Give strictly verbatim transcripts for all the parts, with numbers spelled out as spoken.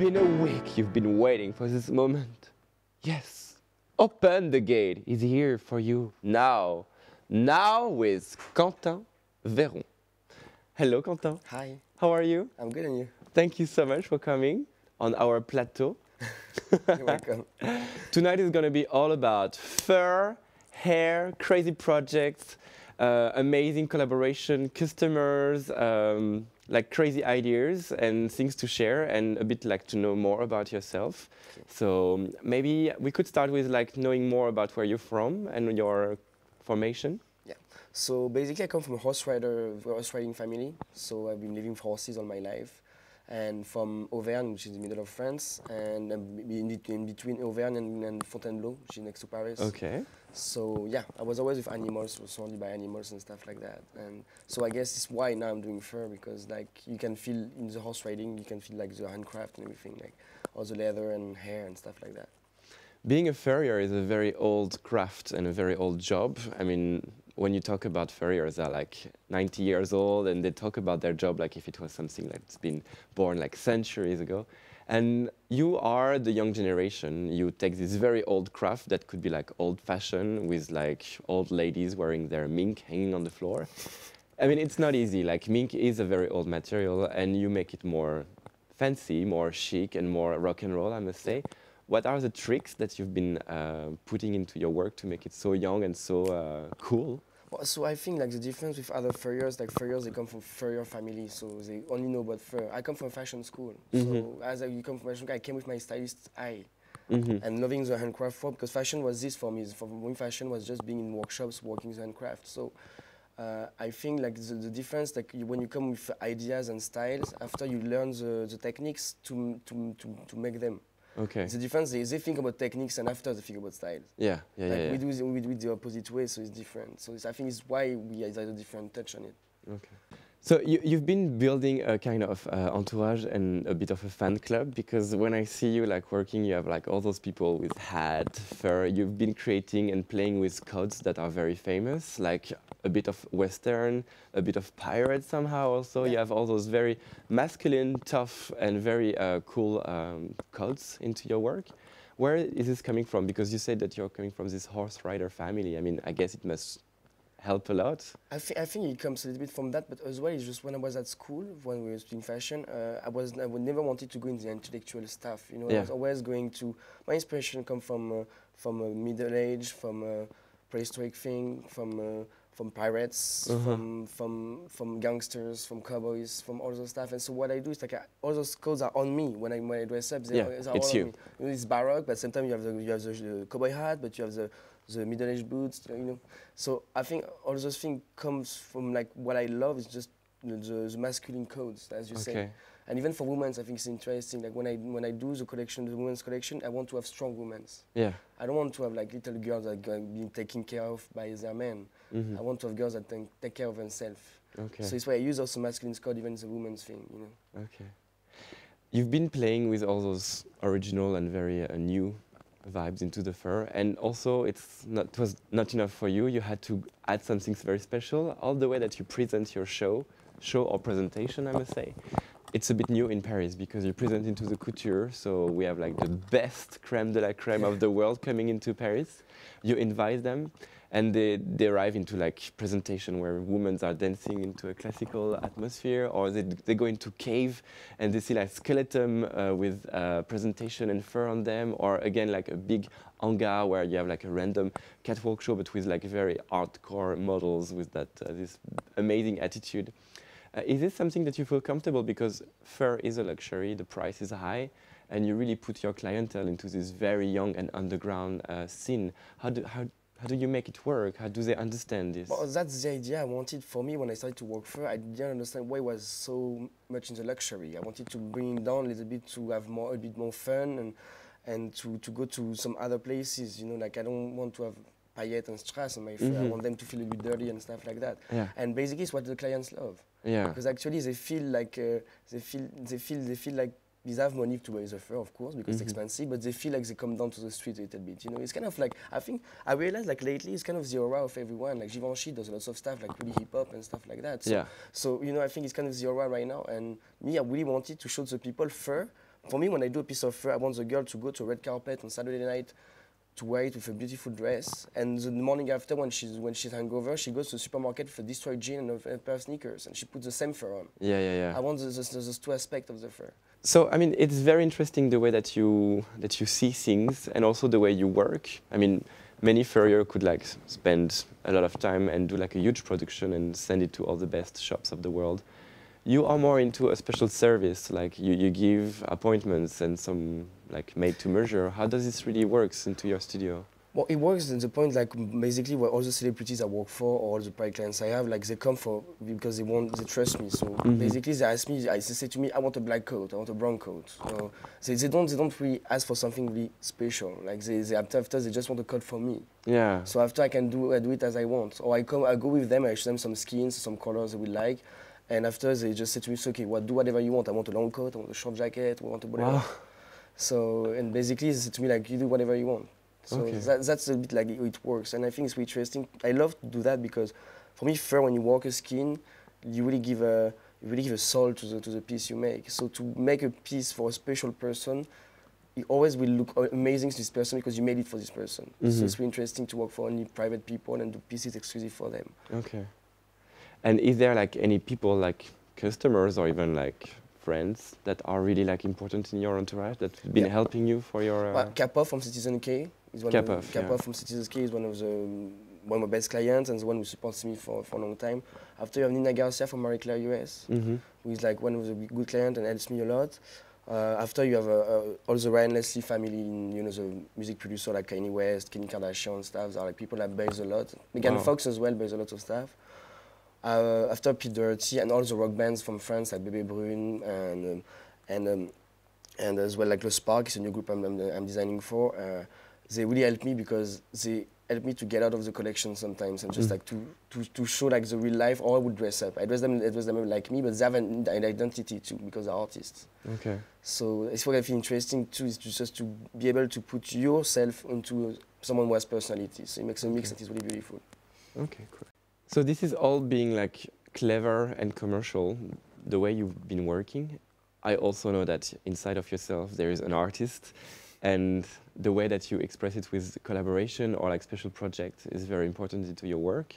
been awake. You've been waiting for this moment. Yes. Open the Gate is here for you now. Now with Quentin Véron. Hello, Quentin. Hi. How are you? I'm good, and you? Thank you so much for coming on our plateau. You're welcome. Tonight is going to be all about fur, hair, crazy projects, uh, amazing collaboration, customers, um, like crazy ideas and things to share, and a bit like to know more about yourself. Okay. So maybe we could start with like knowing more about where you're from and your formation. Yeah. So basically, I come from a horse rider, horse riding family. So I've been living for horses all my life. And from Auvergne, which is in the middle of France, and in between Auvergne and, and Fontainebleau, which is next to Paris. Okay. So yeah, I was always with animals, was surrounded by animals and stuff like that. And so I guess it's why now I'm doing fur, because like you can feel in the horse riding, you can feel like the handcraft and everything, like all the leather and hair and stuff like that. Being a furrier is a very old craft and a very old job. I mean, when you talk about furriers, they're like ninety years old, and they talk about their job like if it was something that's been born like centuries ago. And you are the young generation. You take this very old craft that could be like old-fashioned with like old ladies wearing their mink hanging on the floor. I mean, it's not easy. Like mink is a very old material, and you make it more fancy, more chic, and more rock and roll, I must say. What are the tricks that you've been uh, putting into your work to make it so young and so uh, cool? Well, so I think like the difference with other furriers, like furriers, they come from furrier families, so they only know about fur. I come from fashion school, mm-hmm. so as I you come from fashion school, I came with my stylist's eye, mm-hmm. and loving the handcraft form, because fashion was this for me. For me, fashion was just being in workshops, working the handcraft. So. Uh, I think like the, the difference, like you, when you come with ideas and styles, after you learn the, the techniques to, to, to, to make them. Okay. The difference is they think about techniques, and after they think about styles. Yeah, yeah, like yeah. We yeah. do the, we do it the opposite way, so it's different. So it's, I think it's why we had a different touch on it. Okay. So you, you've been building a kind of uh, entourage and a bit of a fan club, because when I see you like working, you have like all those people with hat, fur. You've been creating and playing with codes that are very famous, like a bit of Western, a bit of pirate somehow also. Yeah. You have all those very masculine, tough and very uh, cool um, codes into your work. Where is this coming from? Because you said that you're coming from this horse rider family. I mean, I guess it must help a lot. I, th I think it comes a little bit from that, but as well, it's just when I was at school, when we were doing fashion, uh, I was I would never wanted to go in the intellectual stuff. You know, yeah. I was always going to. My inspiration come from uh, from uh, middle age, from uh, prehistoric thing, from uh, from pirates, uh-huh. from from from gangsters, from cowboys, from all those stuff. And so what I do is like I, all those codes are on me when I when I dress up. They yeah, are, are it's all you. On me. It's baroque, but sometimes you have the you have the cowboy hat, but you have the the middle-aged boots, you know. So I think all those things comes from like what I love is just the, the masculine codes, as you okay. say. And even for women, I think it's interesting. Like when I when I do the collection, the women's collection, I want to have strong women. Yeah. I don't want to have like little girls that are being taken care of by their men. Mm-hmm. I want to have girls that take care of themselves. Okay. So it's why I use also masculine code, even the women's thing, you know. Okay. You've been playing with all those original and very uh, new vibes into the fur, and also it's not it was not enough for you. You had to add something very special. All the way that you present your show, show or presentation, I must say, it's a bit new in Paris because you present into the couture. So we have like the best creme de la creme of the world coming into Paris. You invite them, and they they arrive into like presentation where women are dancing into a classical atmosphere, or they they go into cave and they see like skeleton uh, with uh, presentation and fur on them, or again like a big hangar where you have like a random catwalk show but with like very hardcore models with that uh, this amazing attitude. Uh, is this something that you feel comfortable, because fur is a luxury, the price is high, and you really put your clientele into this very young and underground uh, scene? How do how How do you make it work? How do they understand this? Well, that's the idea I wanted for me when I started to work fur. I didn't understand why it was so much in the luxury. I wanted to bring it down a little bit to have more, a bit more fun, and and to, to go to some other places. You know, like I don't want to have paillettes and strass on my fur. Mm-hmm. I want them to feel a bit dirty and stuff like that. Yeah. And basically, it's what the clients love. Yeah. Because actually, they feel like uh, they feel they feel they feel like. They have money to wear the fur, of course, because mm-hmm. it's expensive, but they feel like they come down to the street a little bit. You know, it's kind of like, I think, I realized like lately, it's kind of the aura of everyone. Like Givenchy does lots of stuff, like really hip hop and stuff like that. So, yeah. so, you know, I think it's kind of the aura right now. And me, I really wanted to show the people fur, For me, when I do a piece of fur, I want the girl to go to a red carpet on Saturday night to wear it with a beautiful dress. And the morning after, when she's, when she's hungover, she goes to the supermarket with a destroyed jean and a pair of sneakers, and she puts the same fur on. Yeah, yeah, yeah. I want the, the, the, those two aspects of the fur. So, I mean, it's very interesting the way that you, that you see things and also the way you work. I mean, many furriers could like spend a lot of time and do like a huge production and send it to all the best shops of the world. You are more into a special service, like you, you give appointments and some like made to measure. How does this really work into your studio? Well, it works at the point like basically where all the celebrities I work for or all the private clients I have, like they come for because they want, they trust me. So mm-hmm. basically they ask me, they say to me, I want a black coat, I want a brown coat. So they, they don't, they don't really ask for something really special. Like they, they after, after they just want a coat for me. Yeah. So after I can do, I do it as I want. Or I come, I go with them, I show them some skins, some colors they will like. And after they just say to me, okay, well, do whatever you want. I want a long coat, I want a short jacket, I want a whatever. Wow. So and basically they say to me like, you do whatever you want. So okay. that, that's a bit like it, it works, and I think it's interesting. I love to do that because, for me, fur when you work a skin, you really give a you really give a soul to the to the piece you make. So to make a piece for a special person, it always will look amazing to this person because you made it for this person. Mm-hmm. So it's really interesting to work for only private people and do pieces exclusive for them. Okay. And is there like any people like customers or even like friends that are really like important in your entourage that's been yeah. helping you for your? Uh well, Kappa from Citizen K. Kappa yeah. from Citizen K is one of the one of my best clients and the one who supports me for, for a long time. After you have Nina Garcia from Marie Claire U S, mm-hmm. who is like one of the good clients and helps me a lot. Uh, after you have uh, uh, all the Ryan Leslie family, in, you know, the music producer like Kanye West, Kim Kardashian, stuff. There are like people that base a lot. Megan wow. Fox as well base a lot of stuff. Uh, after Pete Doherty and all the rock bands from France like Bebe Brune and um, and um, and as well like the Sparks, a new group I'm, I'm, I'm designing for. Uh, They really help me because they help me to get out of the collection sometimes and just mm. like to, to, to show like the real life, or I would dress up. I dress them, I dress them like me, but they have an, an identity too because they're artists. Okay. So it's what I feel interesting too is to just to be able to put yourself into someone who has personality. So it makes a okay. mix that is really beautiful. Okay, cool. So this is all being like clever and commercial, the way you've been working. I also know that inside of yourself there is an artist. And the way that you express it with collaboration or like special project is very important into your work.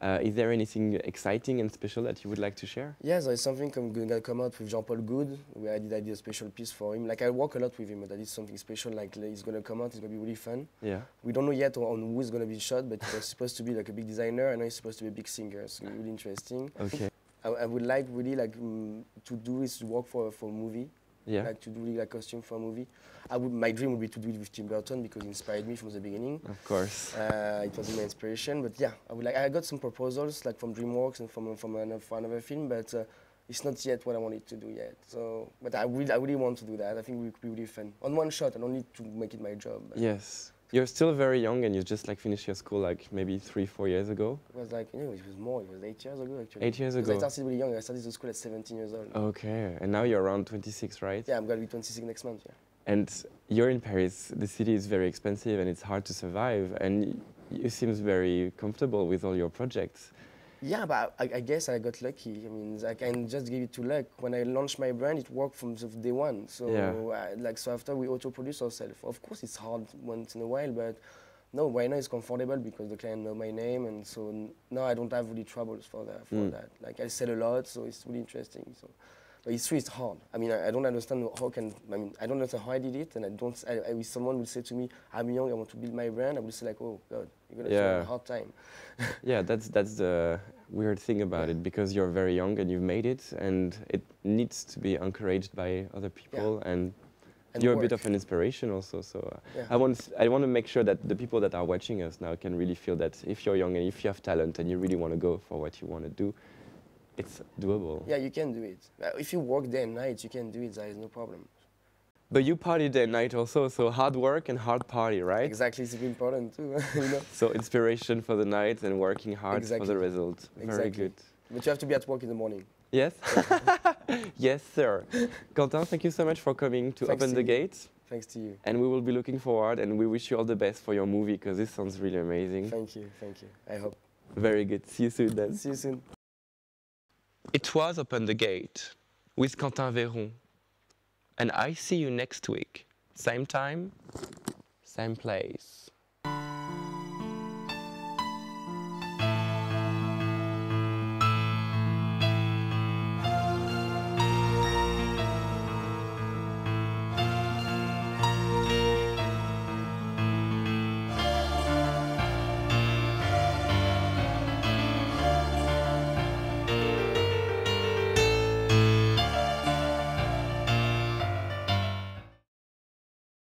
Uh, is there anything exciting and special that you would like to share? Yes, there is something com that come out with Jean Paul Gaultier. I did, I did a special piece for him. Like I work a lot with him, but I did something special. Like it's going to come out, it's going to be really fun. Yeah. We don't know yet on who is going to be shot, but he's supposed to be like a big designer, and he's supposed to be a big singer. So really interesting. Okay. I, I would like really like mm, to do is to work for for a movie. Yeah. Like to do like a costume for a movie. I would, my dream would be to do it with Tim Burton because he inspired me from the beginning. Of course. Uh, it was my inspiration, but yeah, I would like. I got some proposals like from DreamWorks and from from another, from another film, but uh, it's not yet what I wanted to do yet. So, but I really, I really want to do that. I think it would be really fun on one shot. I don't need to make it my job. Yes. You're still very young, and you just like finished your school like maybe three, four years ago. It was like you know, it was more. It was eight years ago actually. Eight years ago. I started really young. I started the school at seventeen years old. Okay, and now you're around twenty-six, right? Yeah, I'm gonna be twenty-six next month. Yeah. And you're in Paris. The city is very expensive, and it's hard to survive. And you seem very comfortable with all your projects. Yeah, but I, I guess I got lucky. I mean, I can just give it to luck. When I launched my brand, it worked from the day one. So, yeah. I, like, so after we auto-produce ourselves, of course it's hard once in a while, but no, right now it's comfortable because the client know my name, and so now I don't have really troubles for that. For mm. that, like I sell a lot, so it's really interesting. So, but it's true, it's hard. I mean, I, I don't understand how can. I mean, I don't understand how I did it, and I don't. I, I, if someone will say to me, "I'm young, I want to build my brand," I will say like, "Oh God." You're gonna yeah. have a hard time. Yeah, that's that's the weird thing about yeah. it because you're very young and you've made it, and it needs to be encouraged by other people, yeah. and, and you're work. a bit of an inspiration also. So uh, yeah. I want I want to make sure that the people that are watching us now can really feel that if you're young and if you have talent and you really want to go for what you want to do, it's doable. Yeah, you can do it. Uh, if you work day and night, you can do it. There is no problem. But you party day and night also, so hard work and hard party, right? Exactly, it's important too. You know? So inspiration for the night and working hard exactly. for the result. Exactly. Very good. But you have to be at work in the morning. Yes? Yes, sir. Quentin, thank you so much for coming to Thanks Open to the you. Gate. Thanks to you. And we will be looking forward, and we wish you all the best for your movie, because this sounds really amazing. Thank you, thank you. I hope. Very good. See you soon then. See you soon. It was Open the Gate with Quentin Véron. And I see you next week. Same time, same place.